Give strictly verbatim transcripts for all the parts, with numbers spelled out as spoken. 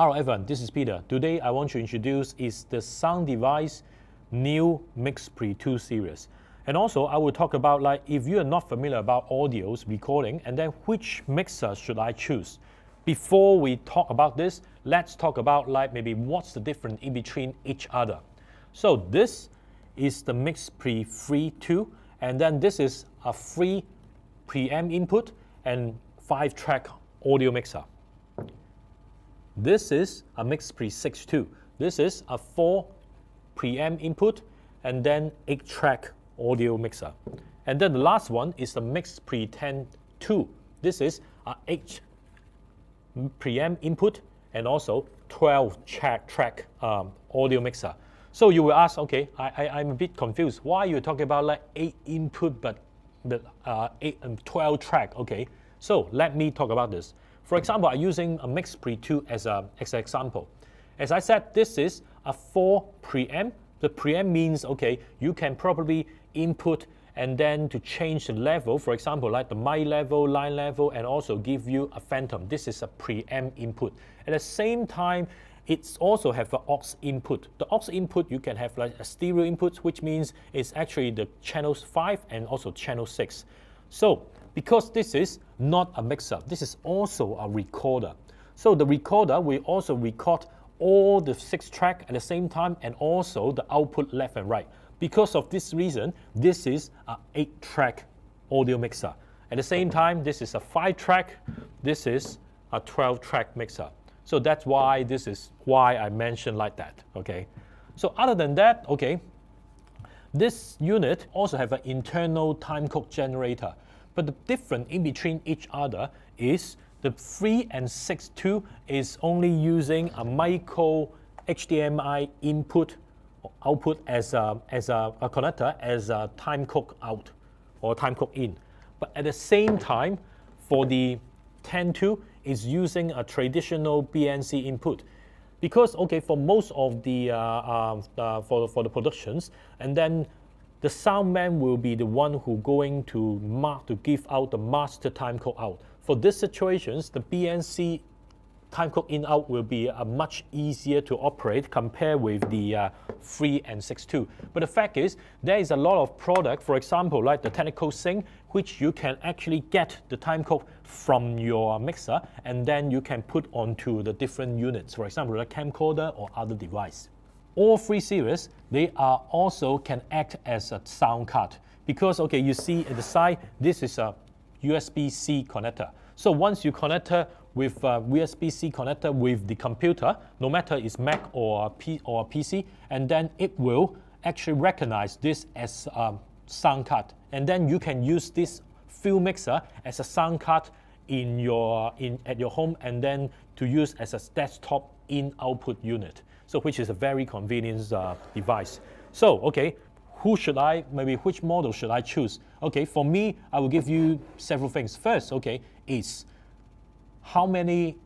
Hello everyone, this is Peter. Today I want to introduce is the Sound Device new MixPre two series. And also I will talk about like if you are not familiar about audios, recording, and then which mixer should I choose. Before we talk about this, let's talk about like maybe what's the difference in between each other. So this is the MixPre three two, and then this is a free preamp input and five track audio mixer. This is a MixPre six two. This is a four preamp input and then eight track audio mixer. And then the last one is the MixPre ten two. This is a eight preamp input and also twelve track um, audio mixer. So you will ask, okay, I, I, I'm a bit confused. Why you're talking about like eight input but, but uh, eight and twelve track? Okay, so let me talk about this. For example, I'm using a MixPre two as, a, as an example. As I said, this is a four preamp. The preamp means, okay, you can probably input and then to change the level, for example, like the mic level, line level, and also give you a phantom. This is a preamp input. At the same time, it's also have an aux input. The aux input, you can have like a stereo input, which means it's actually the channels five and also channel six. So, because this is not a mixer, this is also a recorder. So the recorder will also record all the six tracks at the same time and also the output left and right. Because of this reason, this is an eight track audio mixer. At the same time, this is a five track, this is a twelve track mixer. So that's why this is why I mentioned like that, okay? So other than that, okay, this unit also have an internal timecode generator. But the difference in between each other is the three and six two is only using a micro H D M I input or output as a, as a, a connector as a timecode out or timecode in. But at the same time, for the ten two is using a traditional B N C input. Because okay, for most of the uh, uh, uh, for for the productions, and then the sound man will be the one who going to mark to give out the master timecode out. For these situations, the B N C timecode in out will be uh, much easier to operate compared with the uh, three and six two. But the fact is, there is a lot of product, for example, like the Technical Sync, which you can actually get the timecode from your mixer and then you can put onto the different units, for example, like camcorder or other device. All three series, they are also can act as a sound card because, okay, you see at the side, this is a U S B C connector. So once you connect with a U S B C connector with the computer, no matter it's Mac or a P or a P C, and then it will actually recognize this as a sound card. And then you can use this field mixer as a sound card in your, in, at your home and then to use as a desktop in-output unit. So which is a very convenient uh, device. So, okay, who should I, maybe which model should I choose? Okay, for me, I will give you several things. First, okay, is how many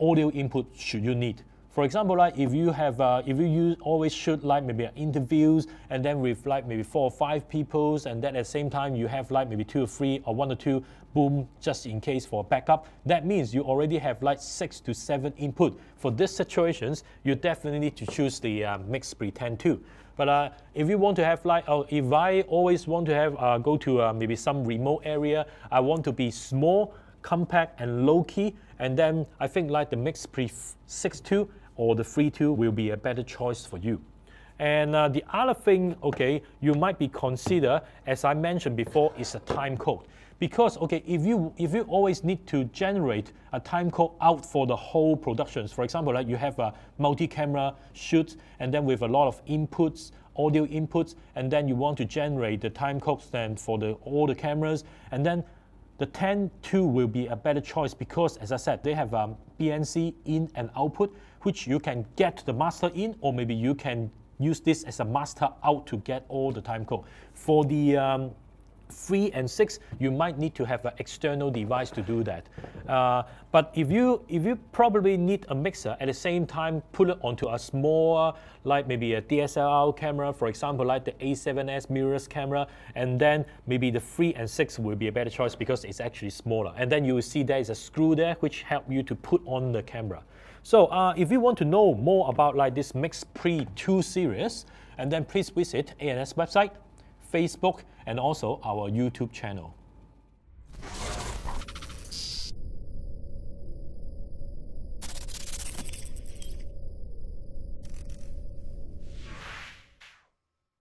audio input should you need? For example, like if you have, uh, if you use, always shoot like maybe interviews and then with like maybe four or five peoples and then at the same time you have like maybe two or three or one or two, boom, just in case for backup. That means you already have like six to seven input. For these situations, you definitely need to choose the uh, MixPre ten two. But uh, if you want to have like, oh, if I always want to have, uh, go to uh, maybe some remote area, I want to be small, compact and low key, and then I think like the MixPre six two or the three two will be a better choice for you. And uh, the other thing, okay, you might be consider, as I mentioned before, is a timecode. Because, okay, if you, if you always need to generate a timecode out for the whole productions, for example, like you have a multi-camera shoot, and then with a lot of inputs, audio inputs, and then you want to generate the timecodes then for the, all the cameras, and then the ten two will be a better choice because, as I said, they have um, B N C in and output, which you can get the master in, or maybe you can use this as a master out to get all the timecode. For the um, three and six, you might need to have an external device to do that. Uh, but if you, if you probably need a mixer, at the same time put it onto a smaller, like maybe a D S L R camera, for example, like the A seven S mirrorless camera, and then maybe the three and six will be a better choice because it's actually smaller. And then you will see there is a screw there which help you to put on the camera. So uh, if you want to know more about like this MixPre two series, and then please visit A and S website, Facebook, and also our YouTube channel.